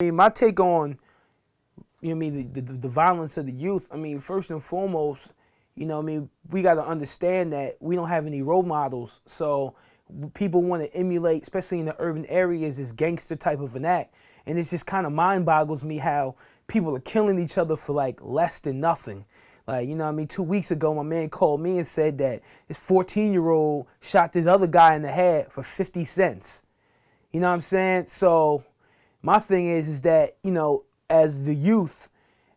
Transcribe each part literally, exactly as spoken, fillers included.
I mean, my take on, you know, I mean, the, the the violence of the youth. I mean, first and foremost, you know, I mean, we got to understand that we don't have any role models. So people want to emulate, especially in the urban areas, this gangster type of an act, and it's just kind of mind boggles me how people are killing each other for like less than nothing. Like, you know what I mean, two weeks ago, my man called me and said that this fourteen-year-old shot this other guy in the head for fifty cents. You know what I'm saying? So my thing is, is that, you know, as the youth,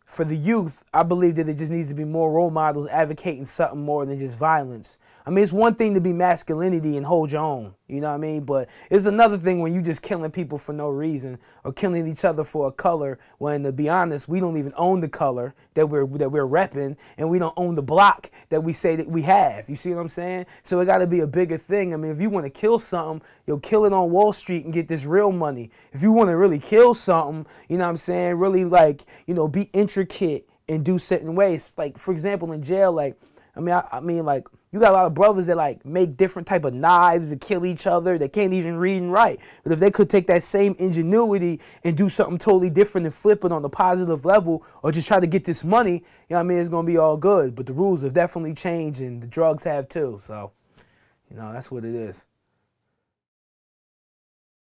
for the youth, I believe that there just needs to be more role models advocating something more than just violence. I mean, it's one thing to be masculinity and hold your own, you know what I mean? But it's another thing when you just killing people for no reason or killing each other for a color when, to be honest, we don't even own the color that we're, that we're repping, and we don't own the block that we say that we have. You see what I'm saying? So it got to be a bigger thing. I mean, if you want to kill something, you'll kill it on Wall Street and get this real money. If you want to really kill something, you know what I'm saying, really, like, you know, be intricate and do certain ways. Like, for example, in jail, like, I mean, I, I mean, like, you got a lot of brothers that, like, make different type of knives to kill each other. They can't even read and write. But if they could take that same ingenuity and do something totally different and flip it on the positive level or just try to get this money, you know what I mean, it's going to be all good. But the rules have definitely changed, and the drugs have too. So, you know, that's what it is.